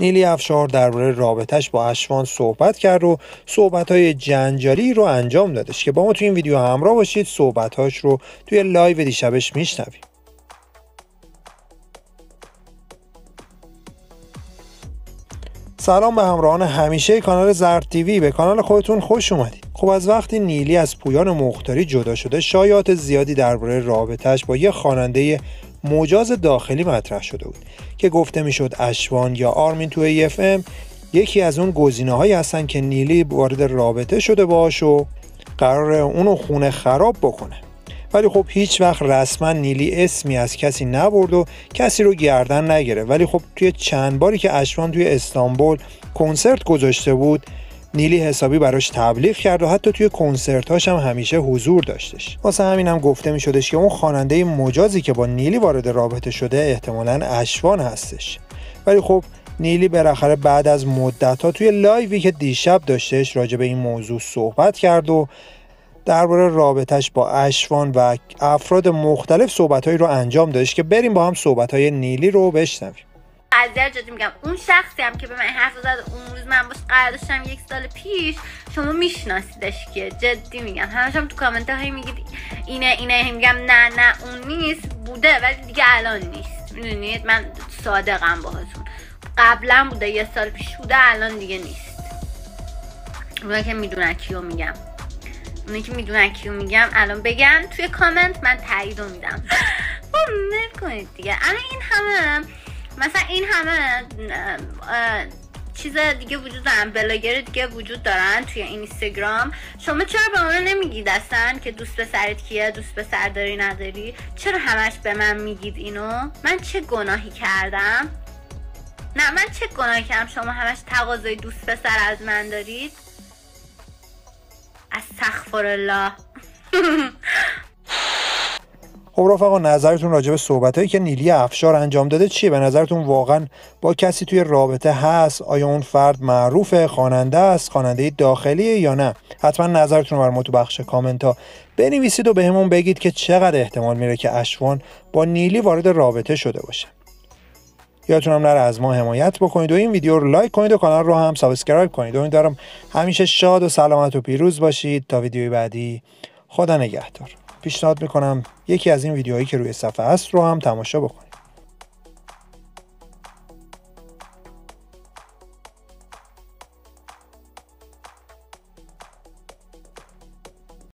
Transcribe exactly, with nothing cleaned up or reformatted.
نیلی افشار درباره رابطه‌اش با اشوان صحبت کرد و صحبت‌های جنجالی رو انجام دادش که با ما تو این ویدیو همراه باشید، صحبت‌هاش رو توی لایو دیشبش میشنویم. سلام به همراهان همیشه کانال زرد تیوی، به کانال خودتون خوش اومدید. خب از وقتی نیلی از پویان مختاریی جدا شده، شایعات زیادی درباره رابطه‌اش با یه خواننده مجاز داخلی مطرح شده بود که گفته میشد اشوان یا آرمین تو ای اف ام یکی از اون گزینه‌هایی هستن که نیلی وارد رابطه شده باهاش و قراره اونو خونه خراب بکنه. ولی خب هیچ وقت رسما نیلی اسمی از کسی نبرد و کسی رو گردن نگرفت. ولی خب توی چند باری که اشوان توی استانبول کنسرت گذاشته بود، نیلی حسابی براش تبلیغ کرد و حتی توی کنسرت‌هاش هم همیشه حضور داشتش. واسه همین هم گفته می‌شدش که اون خواننده مجازی که با نیلی وارد رابطه شده احتمالاً اشوان هستش. ولی خب نیلی بالاخره بعد از مدت‌ها توی لایوی که دیشب داشتش راجع به این موضوع صحبت کرد و درباره رابطه‌اش با اشوان و افراد مختلف صحبت‌هایی رو انجام داشت که بریم با هم صحبت‌های نیلی رو بشنویم. از جدی میگم اون شخصی هم که به من حرف زد اون روز من باش قرار داشتم یک سال پیش، شما میشناسیدش که جدی میگم همش هم تو کامنت های میگید اینه اینه، میگم نه نه اون نیست، بوده ولی دیگه الان نیست. میدونید من صادقم باهاتون، قبلا بوده یه سال پیش بوده الان دیگه نیست. اونایی که میدونن کیو میگم، اونایی که میدونن کیو میگم الان بگن توی کامنت، من تاییدو میدم. نمی کنید دیگه این همه مثلا این همه چیز دیگه وجود دارن، بلاگر دیگه وجود دارن توی اینستاگرام، شما چرا به اونا نمیگید اصلا که دوست پسرت کیه، دوست پسر داری نداری؟ چرا همش به من میگید اینو؟ من چه گناهی کردم؟ نه من چه گناهی کردم شما همش تقاضای دوست پسر از من دارید؟ استغفرالله. خب رفقا نظرتون راجع به صحبتایی که نیلی افشار انجام داده چیه؟ به نظرتون واقعا با کسی توی رابطه هست؟ آیا اون فرد معروفه، خواننده است، خواننده داخلیه یا نه؟ حتما نظرتون رو برام تو بخش کامنت ها بنویسید و بهمون بگید که چقدر احتمال میره که اشوان با نیلی وارد رابطه شده باشه. یادتون هم نره از ما حمایت بکنید و این ویدیو رو لایک کنید و کانال رو هم سابسکرایب کنید. امیدوارم همیشه شاد و سلامت و پیروز باشید تا ویدیوی بعدی. خدا نگهدار. پیشنهاد میکنم یکی از این ویدیوهایی که روی صفحه هست رو هم تماشا بکنید.